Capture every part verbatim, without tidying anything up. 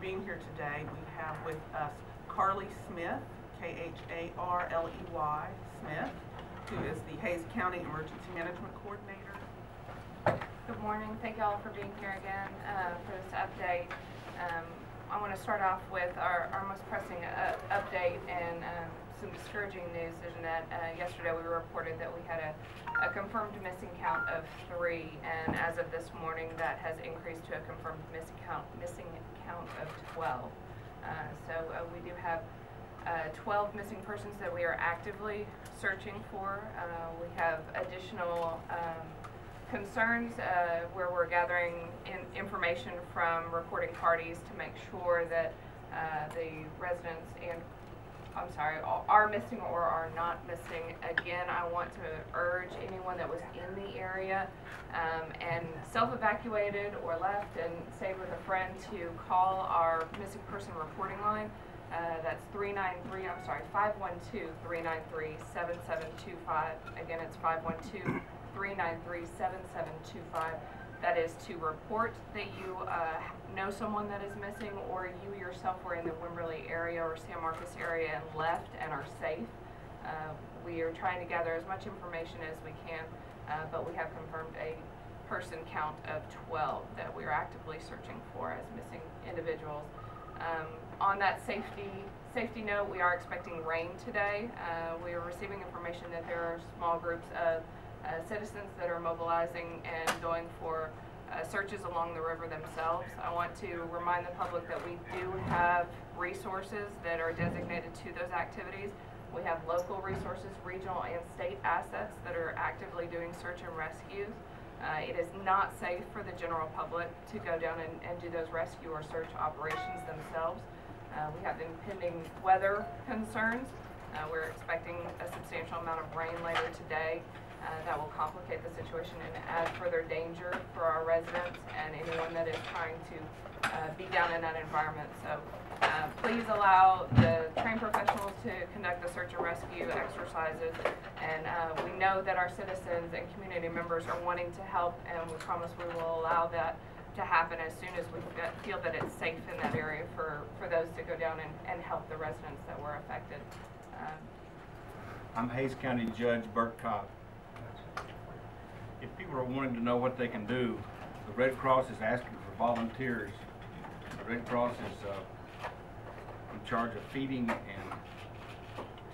being here today. We have with us Kharley Smith, K H A R L E Y Smith, who is the Hays County Emergency Management Coordinator. Good morning. Thank you all for being here again uh, for this update. Um, I want to start off with our, our most pressing uh, update and um, some discouraging news in that uh, yesterday we reported that we had a, a confirmed missing count of three, and as of this morning that has increased to a confirmed missing count, missing count of twelve. Uh, so uh, we do have uh, twelve missing persons that we are actively searching for. Uh, we have additional um, concerns uh, where we're gathering in information from reporting parties to make sure that uh, the residents and I'm sorry, are missing or are not missing. Again, I want to urge anyone that was in the area um, and self-evacuated or left and stayed with a friend to call our missing person reporting line. Uh, that's three nine three, I'm sorry, five one two, three nine three, seven seven two five. Again, it's five one two, three nine three, seven seven two five. That is to report that you uh, know someone that is missing, or you yourself were in the Wimberley area or San Marcos area and left and are safe. Uh, we are trying to gather as much information as we can, uh, but we have confirmed a person count of twelve that we are actively searching for as missing individuals. Um, on that safety safety note, we are expecting rain today. Uh, we are receiving information that there are small groups of Uh, citizens that are mobilizing and going for uh, searches along the river themselves. I want to remind the public that we do have resources that are designated to those activities. We have local resources, regional and state assets that are actively doing search and rescues. Uh, it is not safe for the general public to go down and, and do those rescue or search operations themselves. Uh, we have impending weather concerns. Uh, we're expecting a substantial amount of rain later today. Uh, that will complicate the situation and add further danger for our residents and anyone that is trying to uh, be down in that environment. So uh, please allow the trained professionals to conduct the search and rescue exercises. And uh, we know that our citizens and community members are wanting to help, and we promise we will allow that to happen as soon as we feel that it's safe in that area for, for those to go down and, and help the residents that were affected. Uh, I'm Hays County Judge Bert Cobb. If people are wanting to know what they can do, the Red Cross is asking for volunteers. The Red Cross is uh, in charge of feeding and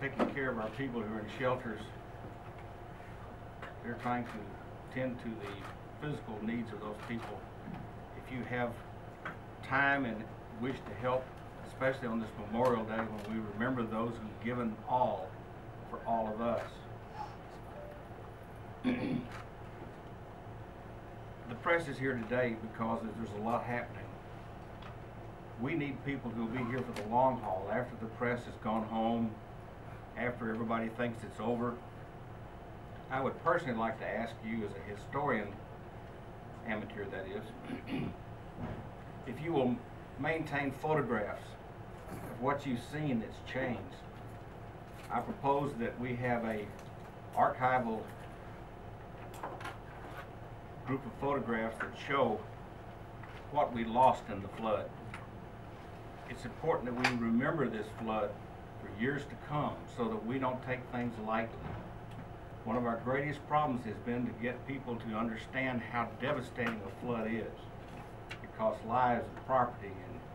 taking care of our people who are in shelters. They're trying to tend to the physical needs of those people. If you have time and wish to help, especially on this Memorial Day when we remember those who've given all for all of us. The press is here today because there's a lot happening. We need people who will be here for the long haul, after the press has gone home, after everybody thinks it's over. I would personally like to ask you as a historian, amateur that is, if you will maintain photographs of what you've seen that's changed. I propose that we have a archival group of photographs that show what we lost in the flood. It's important that we remember this flood for years to come so that we don't take things lightly. One of our greatest problems has been to get people to understand how devastating a flood is. It costs lives and property, and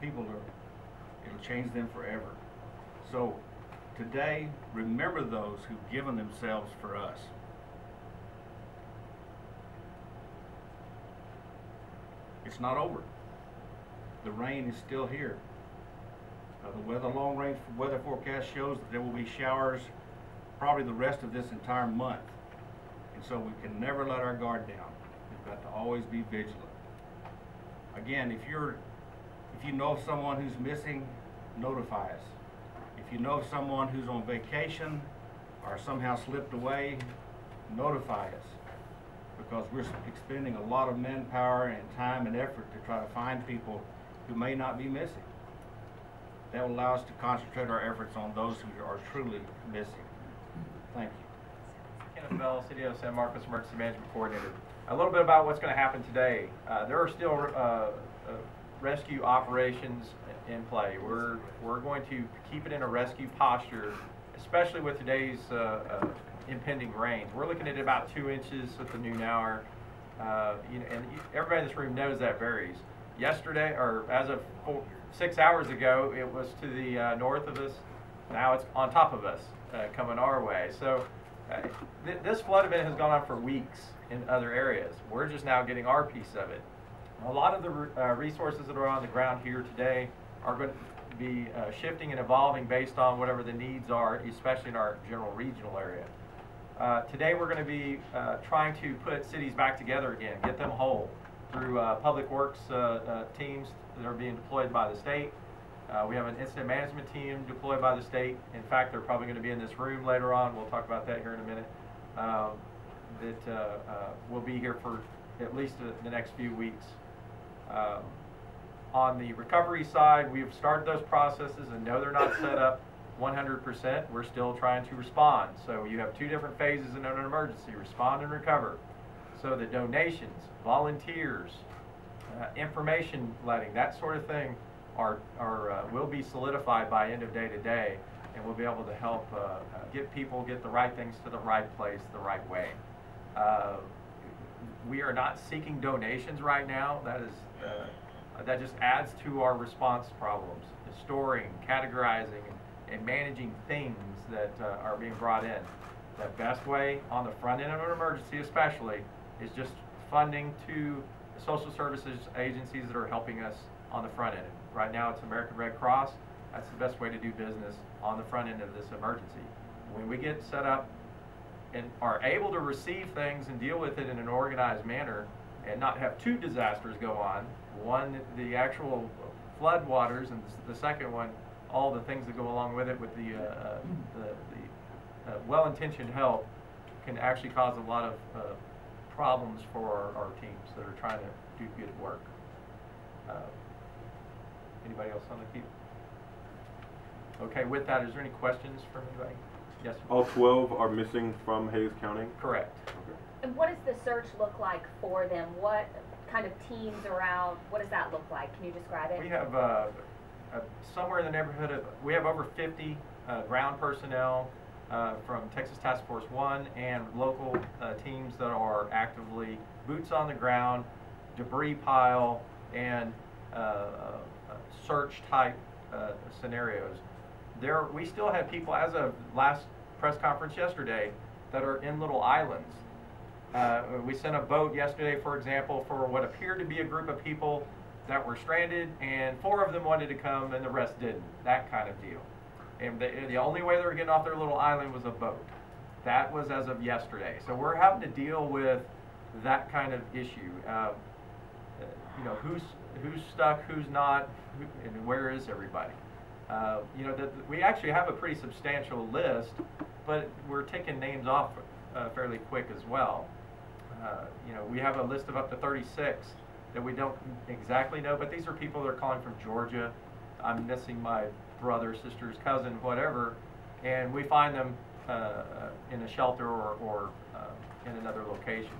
people are, it'll change them forever. So today, remember those who've given themselves for us. It's not over. The rain is still here. Uh, the weather, long range weather forecast shows that there will be showers probably the rest of this entire month. And so we can never let our guard down. We've got to always be vigilant. Again, if you're, if you know someone who's missing, notify us. If you know someone who's on vacation or somehow slipped away, notify us. Because we're expending a lot of manpower and time and effort to try to find people who may not be missing. That will allow us to concentrate our efforts on those who are truly missing. Thank you. Kenneth Bell, City of San Marcos Emergency Management Coordinator. A little bit about what's going to happen today. Uh, there are still uh, uh, rescue operations in play. We're, we're going to keep it in a rescue posture, especially with today's uh, uh, impending rains. We're looking at about two inches at the noon hour. Uh, you know, and everybody in this room knows that varies. Yesterday, or as of four, six hours ago, it was to the uh, north of us. Now it's on top of us, uh, coming our way. So uh, th this flood event has gone on for weeks in other areas. We're just now getting our piece of it. A lot of the uh, resources that are on the ground here today are going to be uh, shifting and evolving based on whatever the needs are, especially in our general regional area. Uh, today we're going to be uh, trying to put cities back together again, get them whole through uh, public works uh, uh, teams that are being deployed by the state. Uh, we have an incident management team deployed by the state. In fact, they're probably going to be in this room later on. We'll talk about that here in a minute. Um, that uh, uh, will be here for at least the next few weeks. Um, on the recovery side, we've started those processes, and no, they're not set up one hundred percent. We're still trying to respond. So you have two different phases in an emergency: respond and recover. So the donations, volunteers, uh, information letting, that sort of thing are, are uh, will be solidified by end of day today, and we'll be able to help uh, get people, get the right things to the right place, the right way. Uh, we are not seeking donations right now. That is uh, that just adds to our response problems, storing, categorizing, and managing things that uh, are being brought in. The best way on the front end of an emergency especially is just funding to social services agencies that are helping us on the front end. Right now it's American Red Cross. That's the best way to do business on the front end of this emergency. When we get set up and are able to receive things and deal with it in an organized manner and not have two disasters go on, one, the actual flood waters, and the second one, all the things that go along with it with the, uh, the, the uh, well-intentioned help, can actually cause a lot of uh, problems for our, our teams that are trying to do good work. Uh, anybody else on the team? Okay, with that, is there any questions from anybody? Yes. All twelve are missing from Hays County? Correct. Okay. And what does the search look like for them? What kind of teams are out? What does that look like? Can you describe it? We have uh, uh, somewhere in the neighborhood of, we have over fifty uh, ground personnel uh, from Texas Task Force One and local uh, teams that are actively boots on the ground, debris pile, and uh, search type uh, scenarios. There, we still have people, as of last press conference yesterday, that are in little islands. Uh, we sent a boat yesterday, for example, for what appeared to be a group of people that were stranded, and four of them wanted to come and the rest didn't, that kind of deal. And the, the only way they were getting off their little island was a boat. That was as of yesterday. So we're having to deal with that kind of issue. Uh, you know, who's, who's stuck, who's not, who, and where is everybody? Uh, you know, that we actually have a pretty substantial list, but we're taking names off uh, fairly quick as well. Uh, you know, we have a list of up to thirty-six that we don't exactly know, but these are people that are calling from Georgia. I'm missing my brother, sister's cousin, whatever, and we find them uh, in a shelter or, or uh, in another location.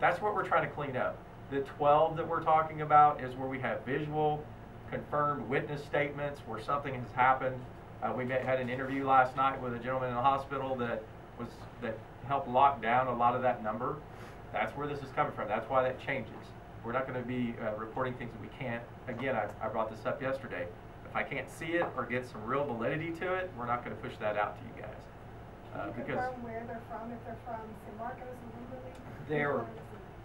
That's what we're trying to clean up. The twelve that we're talking about is where we have visual, confirmed witness statements where something has happened. Uh, we met, had an interview last night with a gentleman in the hospital that was that helped lock down a lot of that number. That's where this is coming from. That's why that changes. We're not going to be uh, reporting things that we can't. Again, I, I brought this up yesterday. If I can't see it or get some real validity to it, we're not going to push that out to you guys. Uh, Can you because confirm where they're from? If they're from San Marcos and Wimberley, they're.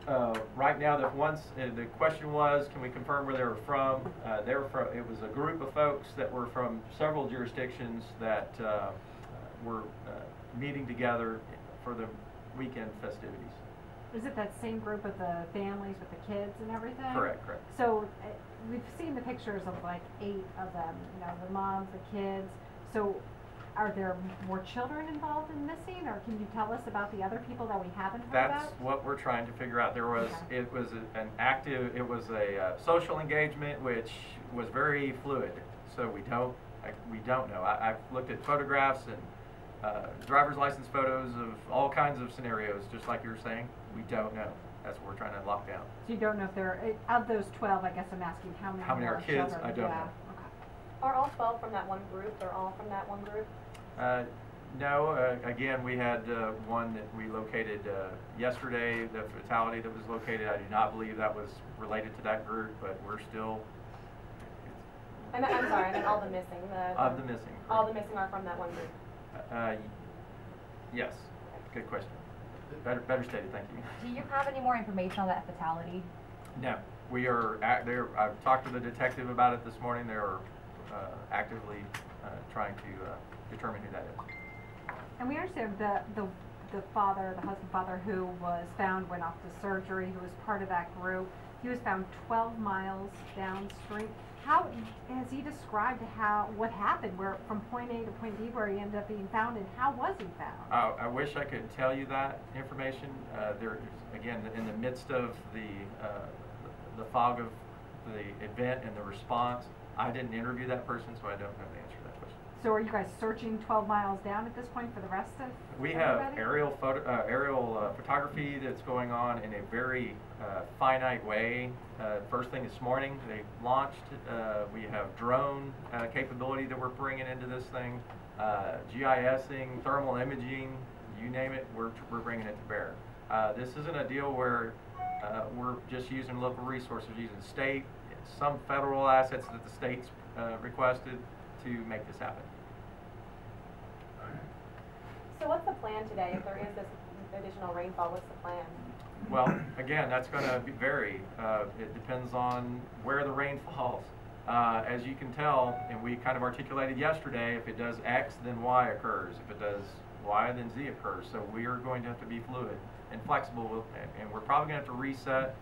Uh, right now, that once uh, the question was, can we confirm where they were from? Uh, they were from. It was a group of folks that were from several jurisdictions that uh, were uh, meeting together for the weekend festivities. Is it that same group of the families with the kids and everything? Correct, correct. So uh, we've seen the pictures of like eight of them. You know, the moms, the kids. So. Are there more children involved in missing, or can you tell us about the other people that we haven't heard That's about? That's what we're trying to figure out. There was, okay. It was a, an active, it was a uh, social engagement, which was very fluid. So we don't, I, we don't know. I, I've looked at photographs and uh, driver's license photos of all kinds of scenarios, just like you were saying. We don't know. That's what we're trying to lock down. So you don't know if there are, of those twelve, I guess I'm asking, how many, how many are, are kids? Children? I don't yeah. know. Okay. Are all twelve from that one group? They're all from that one group? Uh, no. Uh, again, we had uh, one that we located uh, yesterday, the fatality that was located. I do not believe that was related to that group, but we're still... I'm, I'm sorry, I meant all the missing. The, of the missing. Group. All the missing are from that one group? Uh, yes. Good question. Better, better stated, thank you. Do you have any more information on that fatality? No. We are act there. I've talked to the detective about it this morning. They are uh, actively uh, trying to uh, determine who that is. And we understand the, the the father, the husband father, who was found, went off to surgery, who was part of that group. He was found twelve miles downstream. How has he described how what happened? Where from point A to point B, where he ended up being found, and how was he found? Uh, I wish I could tell you that information. Uh, there, again, in the midst of the uh, the fog of the event and the response, I didn't interview that person, so I don't know the answer to that question. So, are you guys searching twelve miles down at this point for the rest of? We everybody? have aerial photo, uh, aerial uh, photography that's going on in a very Uh, finite way. Uh, first thing this morning, they launched. Uh, we have drone uh, capability that we're bringing into this thing, uh, GISing, thermal imaging, you name it, we're, we're bringing it to bear. Uh, this isn't a deal where uh, we're just using local resources, using state, some federal assets that the state's uh, requested to make this happen. So what's the plan today? If there is this additional rainfall, what's the plan? Well, again, that's going to vary. Uh, it depends on where the rain falls. Uh, as you can tell, and we kind of articulated yesterday, if it does X, then Y occurs. If it does Y, then Z occurs. So we are going to have to be fluid and flexible with it. And we're probably going to have to reset,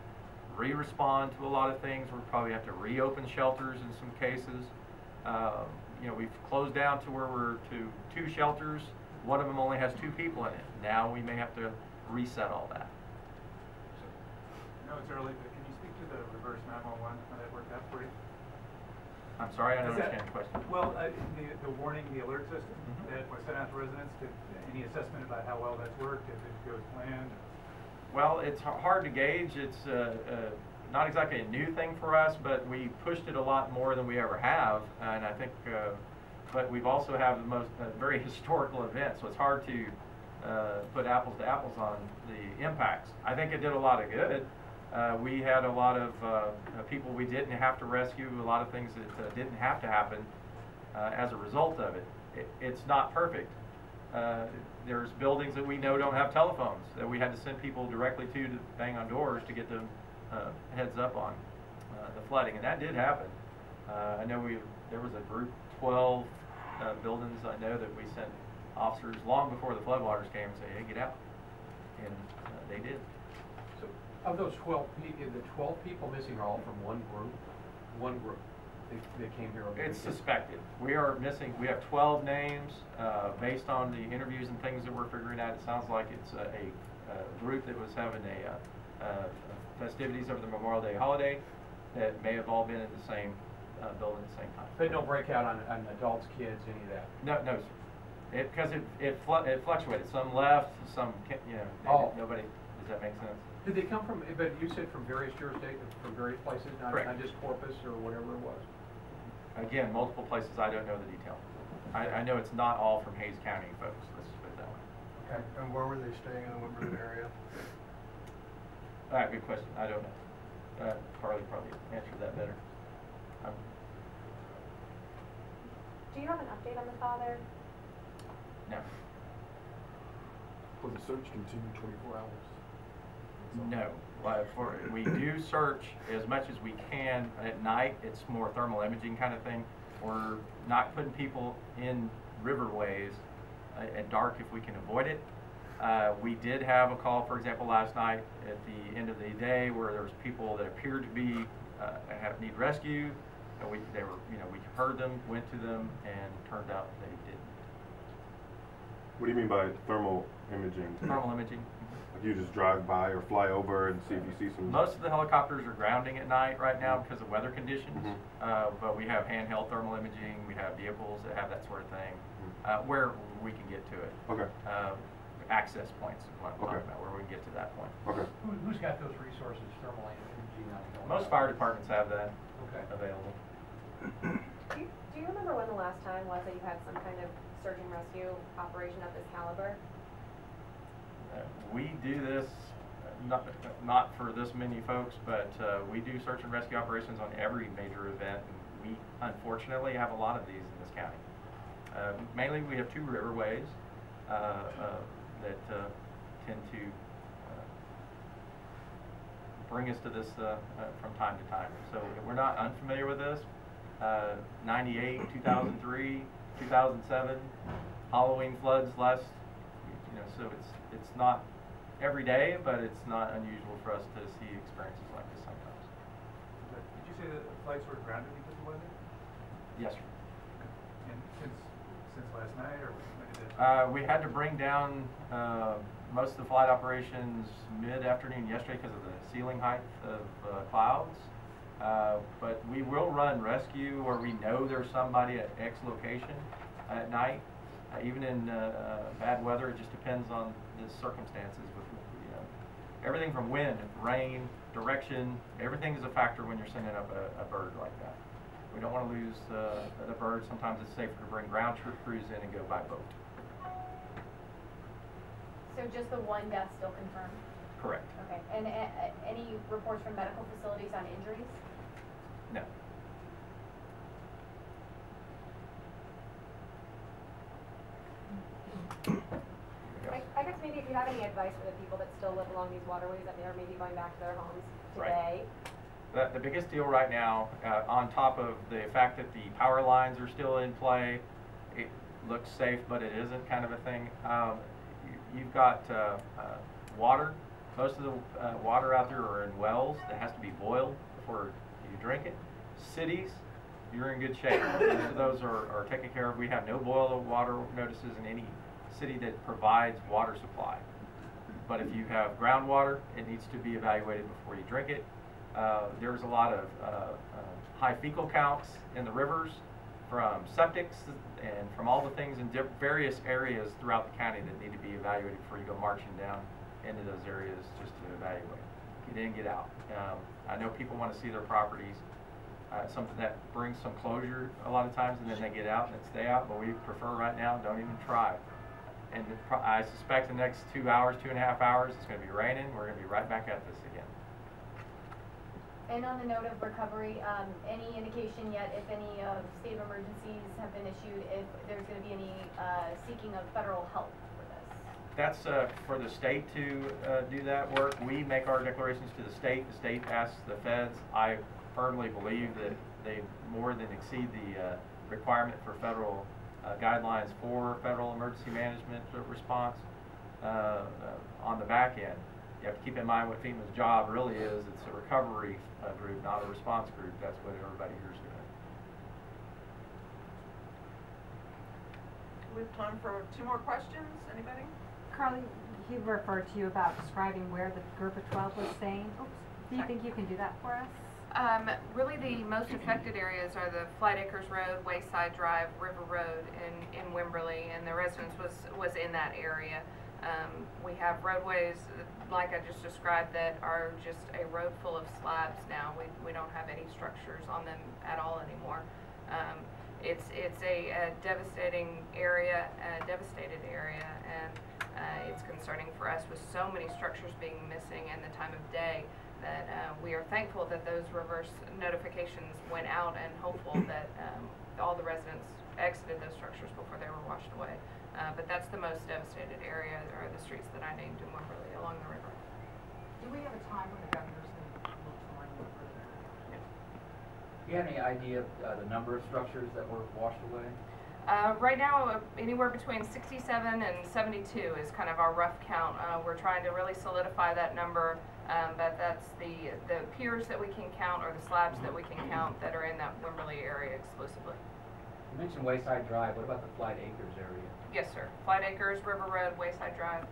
re-respond to a lot of things. We'll probably have to reopen shelters in some cases. Uh, you know, we've closed down to where we're to two shelters. One of them only has two people in it. Now we may have to reset all that. I know it's early, but can you speak to the reverse nine one one, how that worked out for you? I'm sorry, I don't that, understand the question. Well, uh, the, the warning, the alert system mm-hmm. that was sent out to residents, did, any assessment about how well that's worked, if it goes planned? Well, it's hard to gauge. It's uh, uh, not exactly a new thing for us, but we pushed it a lot more than we ever have, and I think, uh, but we've also have the most uh, very historical event, so it's hard to uh, put apples to apples on the impacts. I think it did a lot of good. Uh, we had a lot of uh, people we didn't have to rescue, a lot of things that uh, didn't have to happen uh, as a result of it. it it's not perfect. Uh, there's buildings that we know don't have telephones that we had to send people directly to to bang on doors to get them uh, heads up on uh, the flooding, and that did happen. Uh, I know we there was a group twelve uh, buildings I know that we sent officers long before the floodwaters came and say, hey, get out, and uh, they did. Of those twelve people, the twelve people missing are all from one group. One group. They, they came here. Over it's weekend. Suspected. We are missing. We have twelve names uh, based on the interviews and things that we're figuring out. It sounds like it's uh, a, a group that was having a uh, uh, festivities over the Memorial Day holiday that may have all been in the same uh, building at the same time. They don't break out on, on adults, kids, any of that. No, no, sir. Because it it, it, fl it fluctuated. Some left. Some you know. They, oh. Nobody. Does that make sense? Did they come from, but you said from various jurisdictions, from various places, not, not just Corpus or whatever it was? Again, multiple places, I don't know the detail. I, I know it's not all from Hays County, folks, let's put it that way. Okay, and where were they staying in the Wimberley area? All right, good question, I don't know. Uh, Kharley probably answered that better. Um, Do you have an update on the father? No. Will the search continue twenty-four hours? No. For, we do search as much as we can at night. It's more thermal imaging kind of thing. We're not putting people in riverways at dark if we can avoid it. Uh, we did have a call, for example, last night at the end of the day where there was people that appeared to be uh, have need rescue. And we they were you know we heard them, went to them, and turned out they didn't. What do you mean by thermal imaging? Thermal imaging. You just drive by or fly over and see if you see some. Most of the helicopters are grounding at night right now because of weather conditions. Mm-hmm. uh, but we have handheld thermal imaging. We have vehicles that have that sort of thing, mm-hmm. uh, where we can get to it. Okay. Uh, access points, is what I'm okay. talking about, where we can get to that point. Okay. Who, who's got those resources, thermal energy? Most fire departments have that okay. available. Do you, do you remember when the last time was that you had some kind of search and rescue operation of this caliber? Uh, we do this, not, not for this many folks, but uh, we do search and rescue operations on every major event. And we unfortunately have a lot of these in this county. Uh, mainly we have two riverways uh, uh, that uh, tend to uh, bring us to this uh, uh, from time to time. So we're not unfamiliar with this. Uh, ninety-eight, two thousand three, two thousand seven, Halloween floods last, you know, so it's it's not every day, but it's not unusual for us to see experiences like this sometimes. Did you say that the flights were grounded because of weather? Yes, sir. And since, since last night, or when did it? Uh, we had to bring down uh, most of the flight operations mid-afternoon yesterday because of the ceiling height of uh, clouds. Uh, but we will run rescue, or we know there's somebody at X location at night, uh, even in uh, uh, bad weather. It just depends on the circumstances. With, you know, everything from wind, rain, direction, everything is a factor when you're sending up a, a bird like that. We don't want to lose uh, the bird. Sometimes it's safer to bring ground troop crews in and go by boat. So just the one death still confirmed? Correct. Okay. And uh, any reports from medical facilities on injuries? No. I, I guess maybe if you have any advice for the people that still live along these waterways that they're maybe going back to their homes today. Right. The, the biggest deal right now, uh, on top of the fact that the power lines are still in play, it looks safe but it isn't kind of a thing. Um, you, you've got uh, uh, water. Most of the uh, water out there are in wells that has to be boiled before you drink it. Cities, you're in good shape. Most of those are, are taken care of. We have no boil water notices in any city that provides water supply. But if you have groundwater, it needs to be evaluated before you drink it. Uh, there's a lot of uh, uh, high fecal counts in the rivers from septics and from all the things in various areas throughout the county that need to be evaluated before you go marching down into those areas just to evaluate. Get in, get out. Um, I know people want to see their properties. Uh, something that brings some closure a lot of times, and then they get out and stay out, but we prefer right now, don't even try. And the, I suspect the next two hours, two and a half hours, it's going to be raining. We're going to be right back at this again. And on the note of recovery, um, any indication yet if any of uh, state emergencies have been issued, if there's going to be any uh, seeking of federal help? That's uh, for the state to uh, do that work. We make our declarations to the state. The state asks the feds. I firmly believe that they more than exceed the uh, requirement for federal uh, guidelines for federal emergency management response uh, uh, on the back end. You have to keep in mind what FEMA's job really is. It's a recovery uh, group, not a response group. That's what everybody here's doing. We have time for two more questions. Anybody? Kharley, he referred to you about describing where the group of twelve was staying. Oops. Do you think you can do that for us? Um, really the most affected areas are the Flight Acres Road, Wayside Drive, River Road in, in Wimberley, and the residence was, was in that area. Um, we have roadways, like I just described, that are just a road full of slabs now. We, we don't have any structures on them at all anymore. Um, it's it's a, a devastating area, a devastated area, and Uh, it's concerning for us with so many structures being missing and the time of day that uh, we are thankful that those reverse notifications went out and hopeful that um, all the residents exited those structures before they were washed away. Uh, but that's the most devastated area, or the streets that I named in Wimberley along the river. Do we have a time when the governor's going to look for Wimberley? Yeah. Do you have any idea of uh, the number of structures that were washed away? Uh, right now, uh, anywhere between sixty-seven and seventy-two is kind of our rough count. Uh, we're trying to really solidify that number, um, but that's the the piers that we can count or the slabs that we can count that are in that Wimberley area exclusively. You mentioned Wayside Drive. What about the Flight Acres area? Yes, sir. Flight Acres, River Road, Wayside Drive.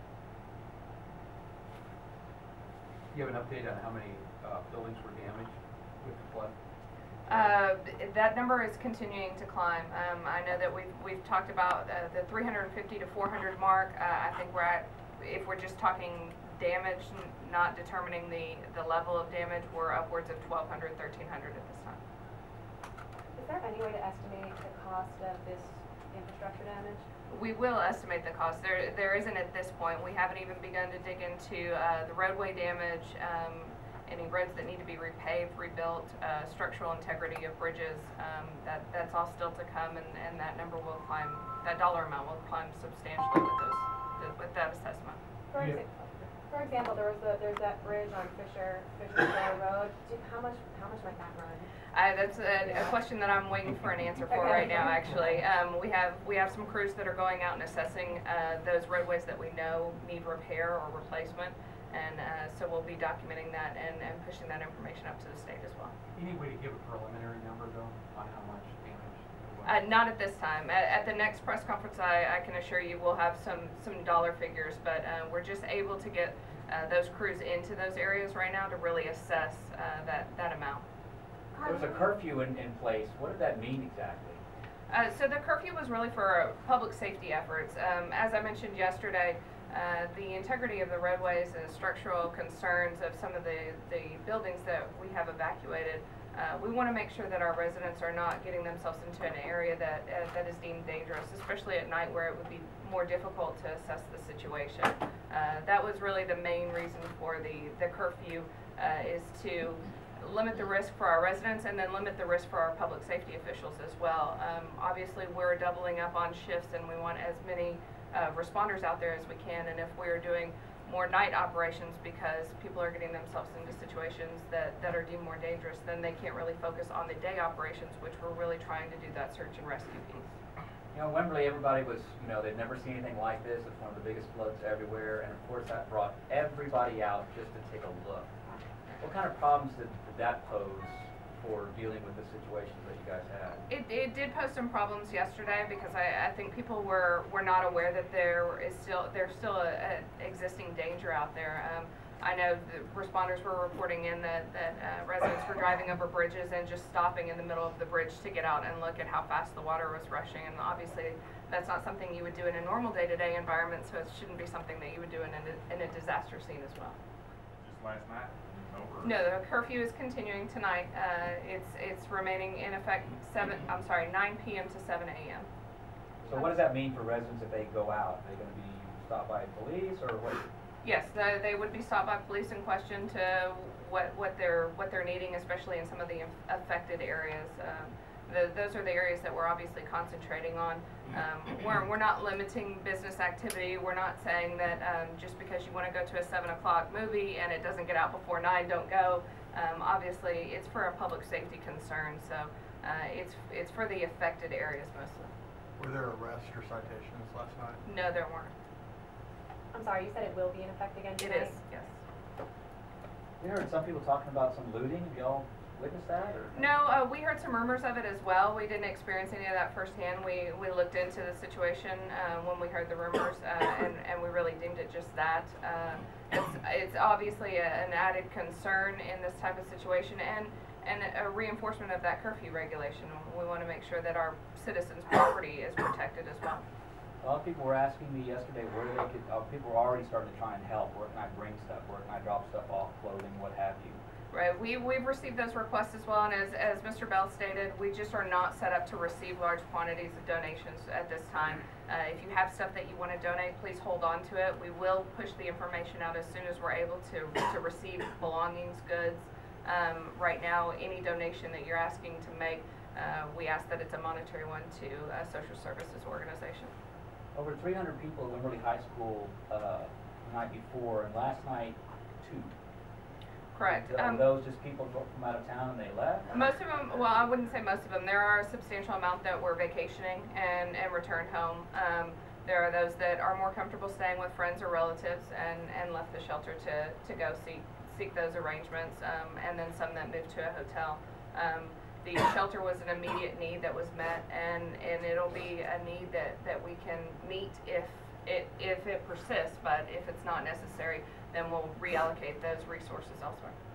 Do you have an update on how many uh, buildings were damaged with the flood? Uh, that number is continuing to climb. Um, I know that we've, we've talked about uh, the three hundred fifty to four hundred mark. Uh, I think we're at if we're just talking damage, not determining the, the level of damage, we're upwards of twelve hundred, thirteen hundred at this time. Is there any way to estimate the cost of this infrastructure damage? We will estimate the cost. There, there isn't at this point. We haven't even begun to dig into uh, the roadway damage, um, any roads that need to be repaved, rebuilt, uh, structural integrity of bridges. Um, that, that's all still to come, and, and that number will climb, that dollar amount will climb substantially with those, with that assessment. For, yeah. example, for example, there was the, there's that bridge on Fisher Fisher Road. Do, how much how much might that run? Uh, that's a, a question that I'm waiting for an answer for okay. right now. Actually, um, we have we have some crews that are going out and assessing uh, those roadways that we know need repair or replacement, and uh, so we'll be documenting that and, and pushing that information up to the state as well. Any way to give a preliminary number though on how much damage? Uh, not at this time. At, at the next press conference, I, I can assure you we'll have some, some dollar figures, but uh, we're just able to get uh, those crews into those areas right now to really assess uh, that, that amount. There was a curfew in, in place. What did that mean exactly? Uh, so the curfew was really for uh, public safety efforts. Um, as I mentioned yesterday, uh, the integrity of the roadways and the structural concerns of some of the, the buildings that we have evacuated, Uh, we want to make sure that our residents are not getting themselves into an area that uh, that is deemed dangerous, especially at night where it would be more difficult to assess the situation. Uh, that was really the main reason for the, the curfew, uh, is to limit the risk for our residents and then limit the risk for our public safety officials as well. Um, obviously, we're doubling up on shifts, and we want as many uh, responders out there as we can, and if we're doing more night operations because people are getting themselves into situations that, that are deemed more dangerous, then they can't really focus on the day operations, which we're really trying to do that search and rescue piece. You know, Wimberley, everybody was, you know, they'd never seen anything like this. It's one of the biggest floods everywhere, and of course that brought everybody out just to take a look. What kind of problems did, did that pose for dealing with the situations that you guys had? It, it did pose some problems yesterday because I, I think people were, were not aware that there is still there's still an existing danger out there. Um, I know the responders were reporting in that, that uh, residents were driving over bridges and just stopping in the middle of the bridge to get out and look at how fast the water was rushing, and obviously that's not something you would do in a normal day-to-day environment, so it shouldn't be something that you would do in a, in a disaster scene as well. Just last night? Over. No, the curfew is continuing tonight. Uh, it's it's remaining in effect seven. I'm sorry, nine p m to seven a m So what does that mean for residents if they go out? Are they going to be stopped by police or what? Yes, the, they would be stopped by police and questioned to what what they're what they're needing, especially in some of the affected areas. Um, The, those are the areas that we're obviously concentrating on. Um, we're, we're not limiting business activity. We're not saying that um, just because you want to go to a seven o'clock movie and it doesn't get out before nine, don't go. Um, obviously, it's for a public safety concern, so uh, it's, it's for the affected areas mostly. Were there arrests or citations last night? No, there weren't. I'm sorry, you said it will be in effect again tonight? It is, yes. We heard some people talking about some looting. Y'all witnessed that? Or? No, uh, we heard some rumors of it as well. We didn't experience any of that firsthand. We we looked into the situation uh, when we heard the rumors, uh, and, and we really deemed it just that. Uh, it's, it's obviously a, an added concern in this type of situation, and, and a reinforcement of that curfew regulation. We want to make sure that our citizens' property is protected as well. A lot of people were asking me yesterday where they could, uh, people were already starting to try and help. Where can I bring stuff? Where can I drop stuff off, clothing, what have you? Right. We, we've received those requests as well, and as, as Mister Bell stated, we just are not set up to receive large quantities of donations at this time. Uh, if you have stuff that you want to donate, please hold on to it. We will push the information out as soon as we're able to, to receive belongings, goods. Um, right now, any donation that you're asking to make, uh, we ask that it's a monetary one to a social services organization. Over three hundred people at Wimberley High School uh, the night before, and last night, two. Correct. Um, those just people from out of town and they left? Most of them, well, I wouldn't say most of them. There are a substantial amount that were vacationing and, and returned home. Um, there are those that are more comfortable staying with friends or relatives and, and left the shelter to, to go seek, seek those arrangements, um, and then some that moved to a hotel. Um, the shelter was an immediate need that was met, and, and it'll be a need that, that we can meet if it, if it persists, but if it's not necessary, then we'll reallocate those resources elsewhere.